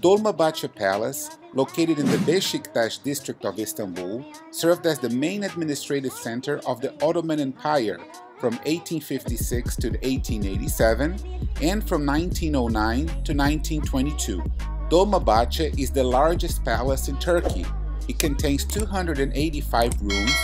Dolmabahçe Palace, located in the Beşiktaş district of Istanbul, served as the main administrative center of the Ottoman Empire from 1856 to 1887 and from 1909 to 1922. Dolmabahçe is the largest palace in Turkey. It contains 285 rooms,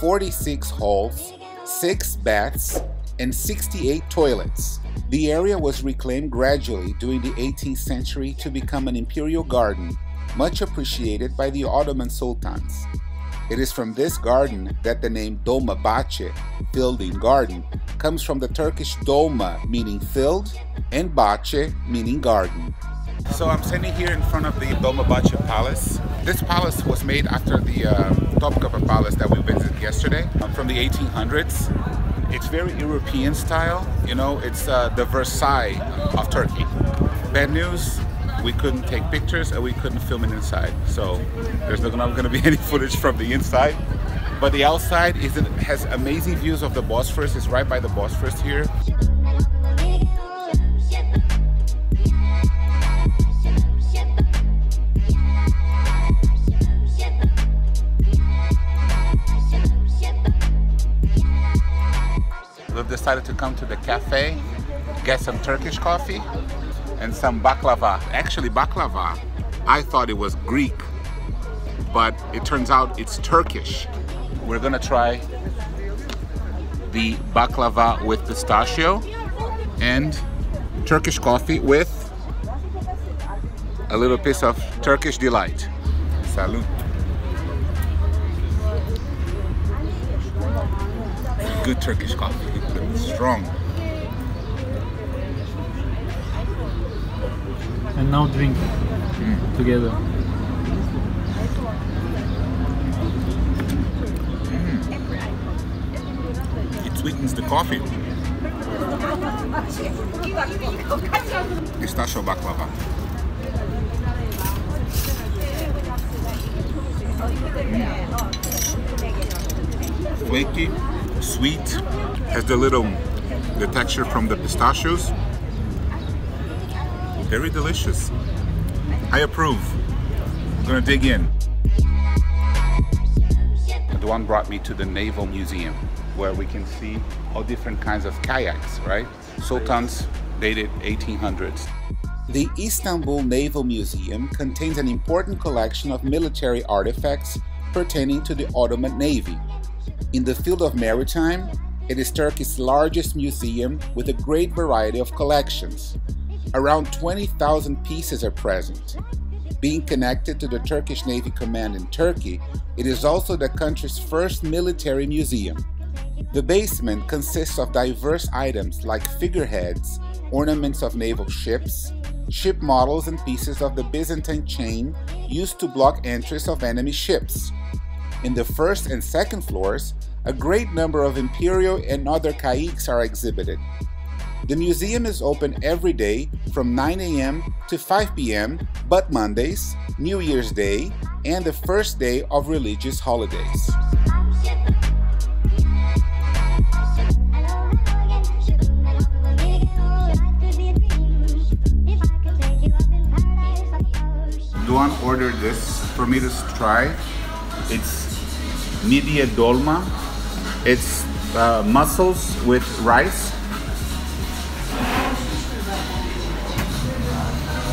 46 halls, 6 baths, and 68 toilets. The area was reclaimed gradually during the 18th century to become an imperial garden, much appreciated by the Ottoman sultans. It is from this garden that the name Dolmabahçe, building garden, comes from the Turkish dolma, meaning filled, and bahçe, meaning garden. So I'm standing here in front of the Dolmabahçe Palace. This palace was made after the Topkapı Palace that we visited yesterday, from the 1800s. It's very European style, you know, it's the Versailles of Turkey. Bad news, we couldn't take pictures and we couldn't film it inside. So there's not going to be any footage from the inside. But the outside has amazing views of the Bosphorus. It's right by the Bosphorus here. We've decided to come to the cafe, get some Turkish coffee and some baklava. Actually, baklava, I thought it was Greek, but it turns out it's Turkish. We're gonna try the baklava with pistachio and Turkish coffee with a little piece of Turkish delight. Salut. Good Turkish coffee. Strong. And now drink together. It sweetens the coffee. Pistachio baklava. Flaky, sweet, has the texture from the pistachios. Very delicious. I approve. I'm gonna dig in. Doğan brought me to the Naval Museum, where we can see all different kinds of kayaks, right? Sultans dated 1800s. The Istanbul Naval Museum contains an important collection of military artifacts pertaining to the Ottoman Navy. In the field of maritime, it is Turkey's largest museum with a great variety of collections. Around 20,000 pieces are present. Being connected to the Turkish Navy Command in Turkey, it is also the country's first military museum. The basement consists of diverse items like figureheads, ornaments of naval ships, ship models and pieces of the Byzantine chain used to block entries of enemy ships. In the first and second floors, a great number of imperial and other kayaks are exhibited. The museum is open every day from 9 a.m. to 5 p.m., but Mondays, New Year's Day, and the first day of religious holidays. Doğan ordered this for me to try. It's Midiye dolma. It's mussels with rice.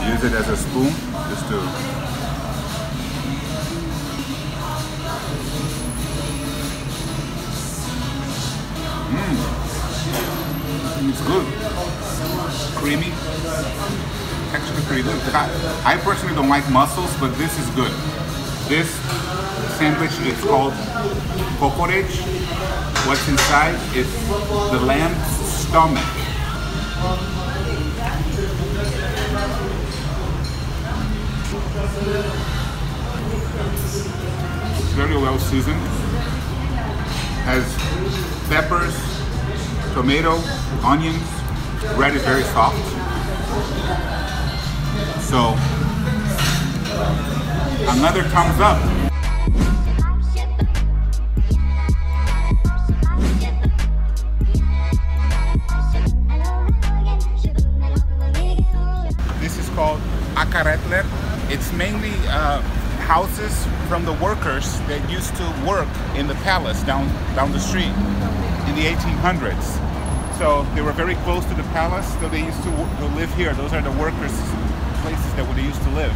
Use it as a spoon, just to... It's good. Creamy. Actually pretty good. I personally don't like mussels, but this is good. This sandwich is called kokorec. What's inside is the lamb's stomach. It's very well seasoned. Has peppers, tomato, onions. Bread is very soft. So, another thumbs up. Karetler from the workers that used to work in the palace down the street in the 1800s. So they were very close to the palace, so they used to live here. Those are the workers' places that they used to live.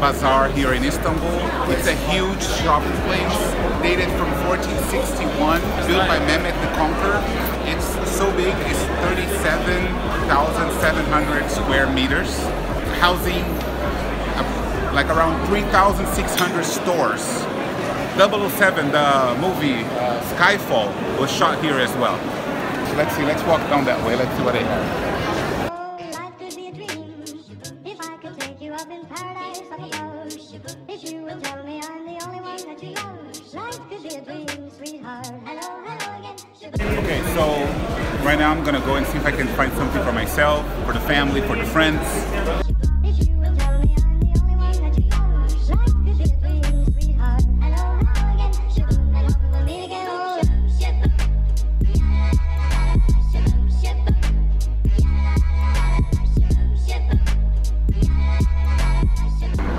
Bazaar here in Istanbul. It's a huge shopping place dated from 1461, built by Mehmet the Conqueror. It's so big, it's 37,700 square meters, housing like around 3,600 stores. 007, the movie Skyfall, was shot here as well. So let's see, let's walk down that way, let's see what they have. Okay, so right now I'm gonna go and see if I can find something for myself, for the family, for the friends.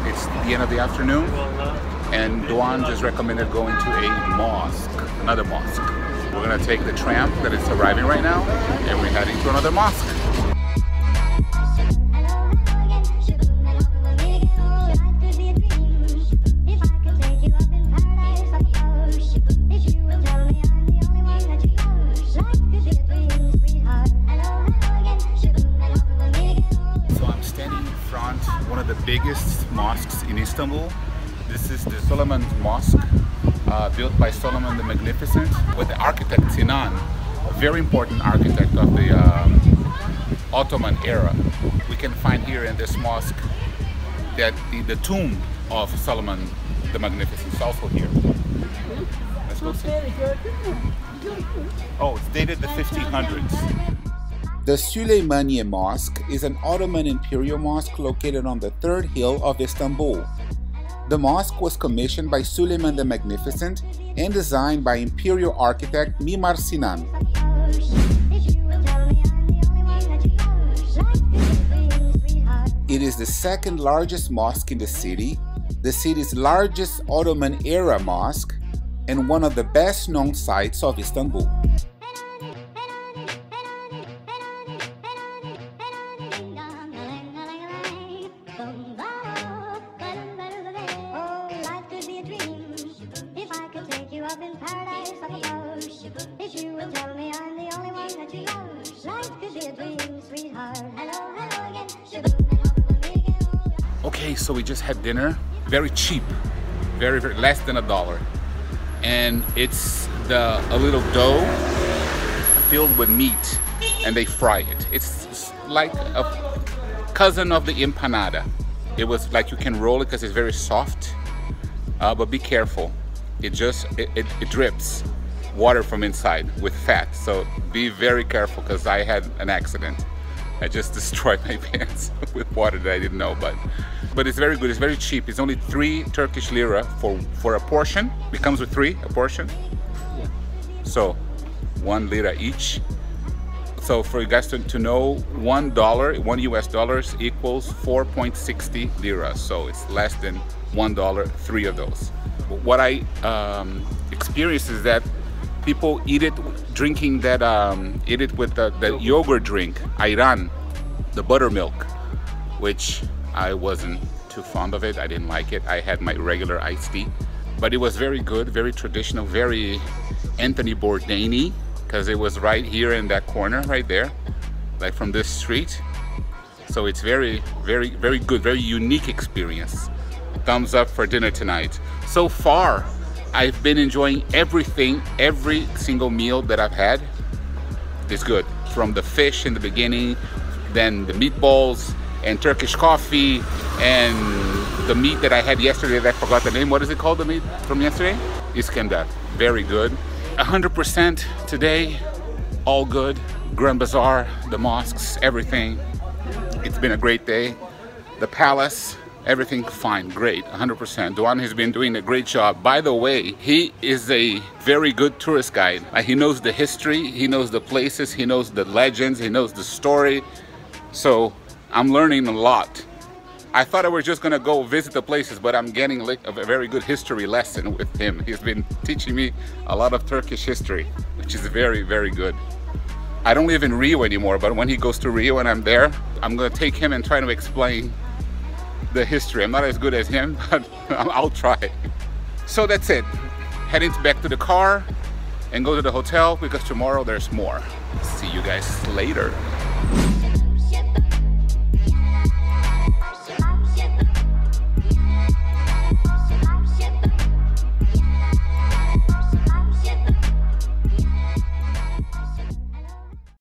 It's the end of the afternoon, and Doğan just recommended going to a mosque, another mosque. We're gonna take the tram that is arriving right now, and we're heading to another mosque. So I'm standing in front of one of the biggest mosques in Istanbul. This is the Suleiman Mosque, built by Suleiman the Magnificent, with the architect Sinan, a very important architect of the Ottoman era. We can find here in this mosque that the tomb of Suleiman the Magnificent is also here. Let's go see. Oh, it's dated the 1500s. The Suleymaniye Mosque is an Ottoman imperial mosque located on the third hill of Istanbul. The mosque was commissioned by Suleiman the Magnificent and designed by imperial architect Mimar Sinan. It is the second largest mosque in the city, the city's largest Ottoman-era mosque, and one of the best-known sites of Istanbul. Okay, so we just had dinner, very cheap, very less than $1, and it's a little dough filled with meat, and they fry it. It's like a cousin of the empanada. It was like you can roll it because it's very soft, but be careful. It drips water from inside with fat, so be very careful because I had an accident. I just destroyed my pants with water that I didn't know, but it's very good, it's very cheap. It's only 3 Turkish lira for a portion. It comes with 3 a portion, so 1 lira each. So for you guys to know, $1 equals 4.60 lira, so it's less than $1, 3 of those. What I experienced is that people eat it drinking that, eat it with the yogurt drink, ayran, the buttermilk, which I wasn't too fond of it. I didn't like it. I had my regular iced tea, but it was very good, very traditional, very Anthony Bourdain-y, because it was right here in that corner right there, like from this street. So it's very, very, very good, very unique experience. Thumbs up for dinner tonight. So far, I've been enjoying everything, every single meal that I've had is good. From the fish in the beginning, then the meatballs, and Turkish coffee and the meat that I had yesterday that I forgot the name. What is it called, the meat from yesterday? Iskender. Very good. 100% today, all good. Grand Bazaar, the mosques, everything. It's been a great day. The palace, everything fine, great, 100%. Doğan has been doing a great job. By the way, he is a very good tourist guide. He knows the history, he knows the places, he knows the legends, he knows the story. So I'm learning a lot. I thought I was just gonna go visit the places, but I'm getting like a very good history lesson with him. He's been teaching me a lot of Turkish history, which is very, very good. I don't live in Rio anymore, but when he goes to Rio and I'm there, I'm gonna take him and try to explain the history. I'm not as good as him, but I'll try. So that's it. Heading back to the car and go to the hotel because tomorrow there's more. See you guys later.